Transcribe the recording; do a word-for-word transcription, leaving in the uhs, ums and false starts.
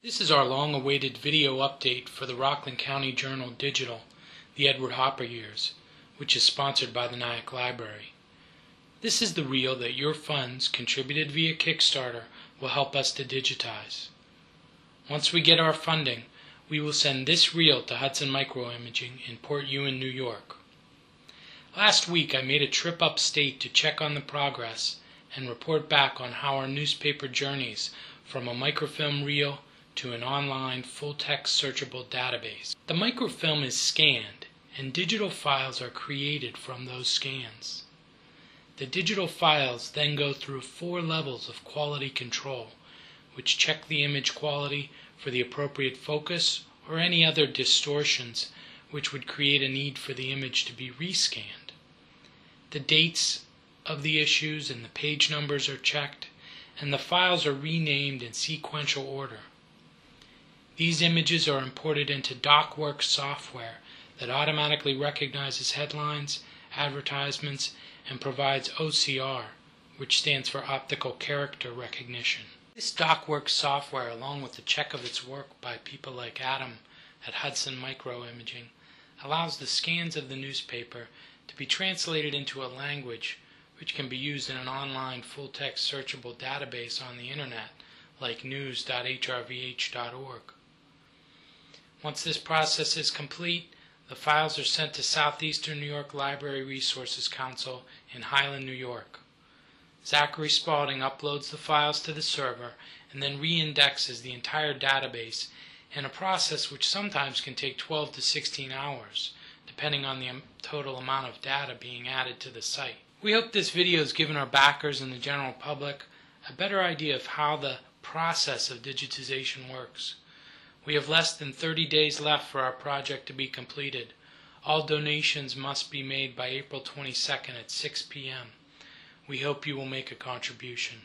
This is our long-awaited video update for the Rockland County Journal Digital, The Edward Hopper Years, which is sponsored by the N Y A C Library. This is the reel that your funds, contributed via Kickstarter, will help us to digitize. Once we get our funding, we will send this reel to Hudson Microimaging in Port Ewan, New York. Last week I made a trip upstate to check on the progress and report back on how our newspaper journeys from a microfilm reel to an online full-text searchable database. The microfilm is scanned, and digital files are created from those scans. The digital files then go through four levels of quality control, which check the image quality for the appropriate focus or any other distortions which would create a need for the image to be rescanned. The dates of the issues and the page numbers are checked, and the files are renamed in sequential order. These images are imported into DocWorks software that automatically recognizes headlines, advertisements, and provides O C R, which stands for Optical Character Recognition. This DocWorks software, along with the check of its work by people like Adam at Hudson Microimaging, allows the scans of the newspaper to be translated into a language which can be used in an online full-text searchable database on the internet, like news dot H R V H dot org. Once this process is complete, the files are sent to Southeastern New York Library Resources Council in Highland, New York. Zachary Spaulding uploads the files to the server and then re-indexes the entire database in a process which sometimes can take twelve to sixteen hours, depending on the total amount of data being added to the site. We hope this video has given our backers and the general public a better idea of how the process of digitization works. We have less than thirty days left for our project to be completed. All donations must be made by April twenty-second at six P M We hope you will make a contribution.